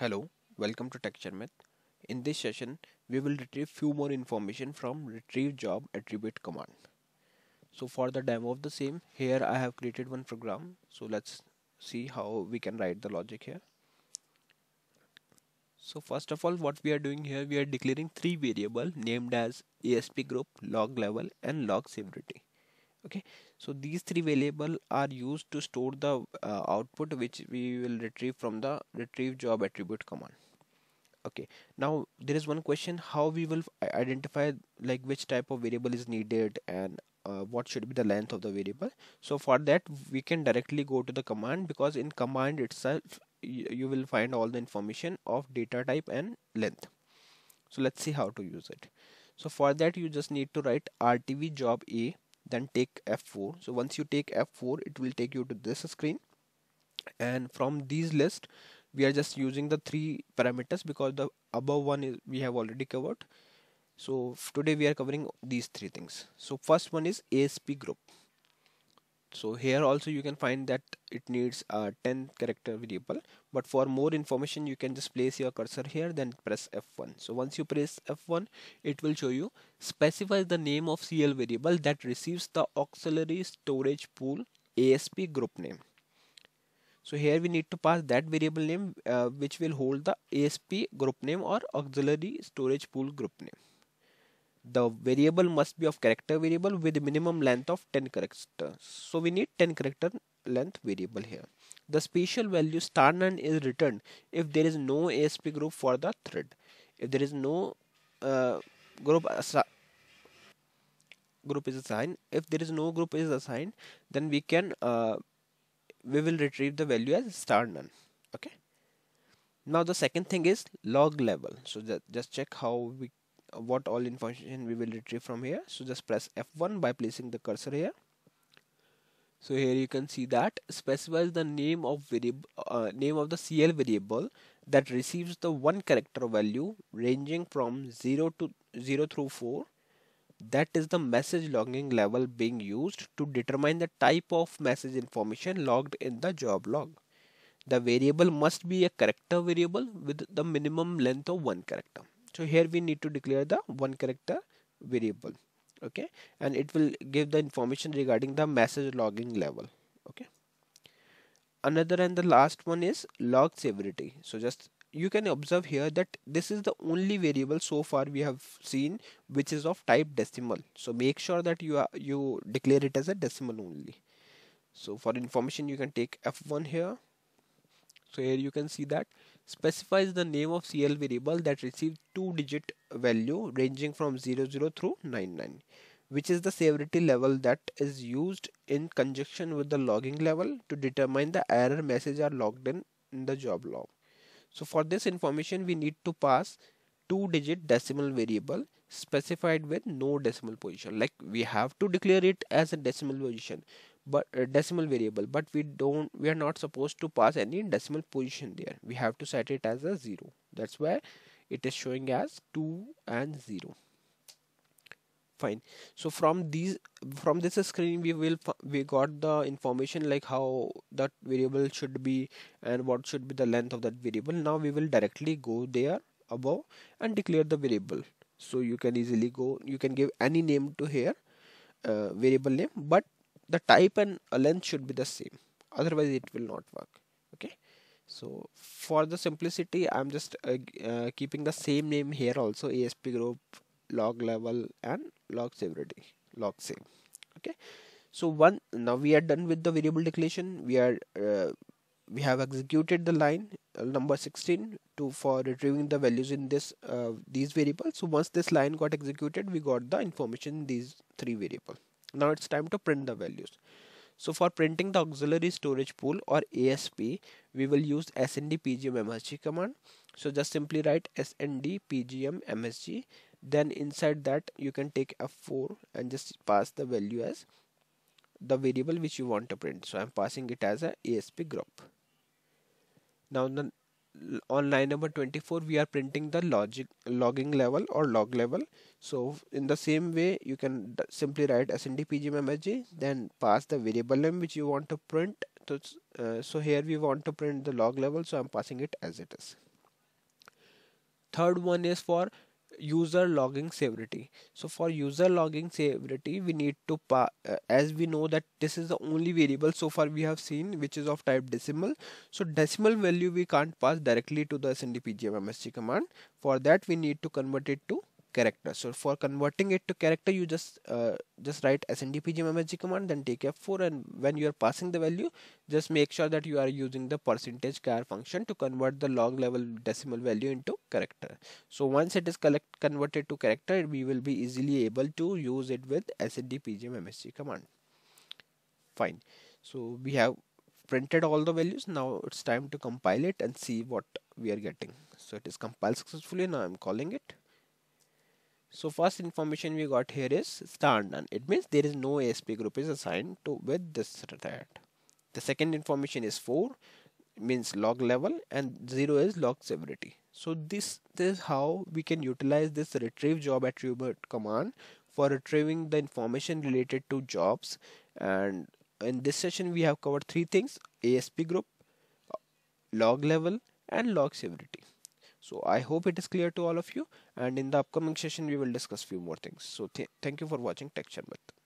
Hello, welcome to Tech Sharmit. In this session, we will retrieve few more information from retrieve job attribute command. So for the demo of the same, here I have created one program. So let's see how we can write the logic here. So first of all, what we are doing here, we are declaring three variables named as ASP group, log level and log severity. Okay, so these three variables are used to store the output which we will retrieve from the retrieve job attribute command. Okay, now there is one question, how we will identify like which type of variable is needed and what should be the length of the variable. So for that we can directly go to the command, because in command itself you will find all the information of data type and length. So let's see how to use it. So for that you just need to write RTV job A, then take F4. So once you take F4, it will take you to this screen, and from these list we are just using the three parameters because the above one is we have already covered. So today we are covering these three things. So first one is ASP group. So here also you can find that it needs a 10 character variable, but for more information you can just place your cursor here, then press F1. So once you press F1, it will show you specify the name of CL variable that receives the auxiliary storage pool ASP group name. So here we need to pass that variable name which will hold the ASP group name or auxiliary storage pool group name. The variable must be of character variable with minimum length of 10 characters. So we need 10 character length variable here. The special value star none is returned if there is no ASP group for the thread. If there is no group is assigned, then we will retrieve the value as star none. Okay. Now the second thing is log level. So just check how we. What all information we will retrieve from here. So just press F1 by placing the cursor here. So here you can see that specifies the name of the CL variable that receives the one character value ranging from 0 through 4. That is the message logging level being used to determine the type of message information logged in the job log. The variable must be a character variable with the minimum length of one character. So here we need to declare the one character variable, okay, and it will give the information regarding the message logging level, okay. Another and the last one is log severity. So just you can observe here that this is the only variable so far we have seen which is of type decimal. So make sure that you declare it as a decimal only. So for information you can take F1 here. So here you can see that specifies the name of CL variable that receives two-digit value ranging from 00 through 99, which is the severity level that is used in conjunction with the logging level to determine the error message are logged in the job log. So for this information we need to pass two-digit decimal variable specified with no decimal position. Like we have to declare it as a decimal position, but decimal variable, but we are not supposed to pass any decimal position there. We have to set it as a 0. That's why it is showing as 2 and 0. Fine. So from this screen we got the information like how that variable should be and what should be the length of that variable. Now we will directly go there above and declare the variable. So you can easily go, you can give any name to here variable name, but the type and length should be the same, otherwise it will not work. Okay, so for the simplicity I'm just keeping the same name here also, ASP group, log level and log severity, log save. Okay, so now we are done with the variable declaration. We have executed the line number 16 for retrieving the values in this these variables. So once this line got executed, we got the information in these three variables. Now it's time to print the values. So for printing the auxiliary storage pool or ASP, we will use SNDPGMMSG command. So just simply write SNDPGMMSG, then inside that you can take F4 and just pass the value as the variable which you want to print. So I'm passing it as a ASP group. Now on line number 24 we are printing the logging level or log level. So in the same way you can simply write SNDPGMMSG, then pass the variable name which you want to print. So here we want to print the log level, so I'm passing it as it is. Third one is for user logging severity. So for user logging severity, we need to as we know that this is the only variable so far we have seen which is of type decimal, so decimal value we can't pass directly to the SNDPGMMSG command. For that we need to convert it to character. So for converting it to character, you just write SNDPGMMSG command, then take F4, and when you are passing the value, just make sure that you are using the percentage char function to convert the log level decimal value into character. So once it is converted to character, we will be easily able to use it with SNDPGMMSG command. Fine. So we have printed all the values. Now it's time to compile it and see what we are getting. So it is compiled successfully. Now I'm calling it. So first information we got here is star none. It means there is no ASP group is assigned to with this thread. The second information is 4, means log level, and 0 is log severity. So this is how we can utilize this retrieve job attribute command for retrieving the information related to jobs. And in this session we have covered 3 things: ASP group, log level, and log severity. So I hope it is clear to all of you, and in the upcoming session we will discuss few more things. So thank you for watching Tech Sharmit.